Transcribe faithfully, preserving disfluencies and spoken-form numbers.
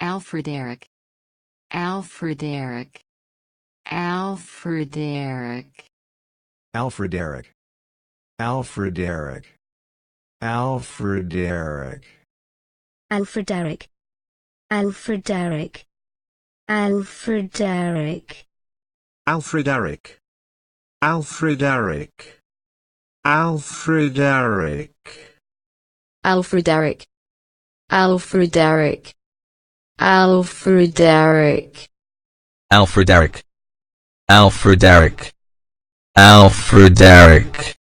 Alfridaric. Alfridaric. Alfridaric. Alfridaric. Alfridaric. Alfridaric. Alfridaric. Alfridaric. Alfridaric. Alfridaric. Alfridaric. Alfridaric. Alfridaric. Alfridaric. Alfridaric. Alfridaric. Alfridaric. Alfridaric.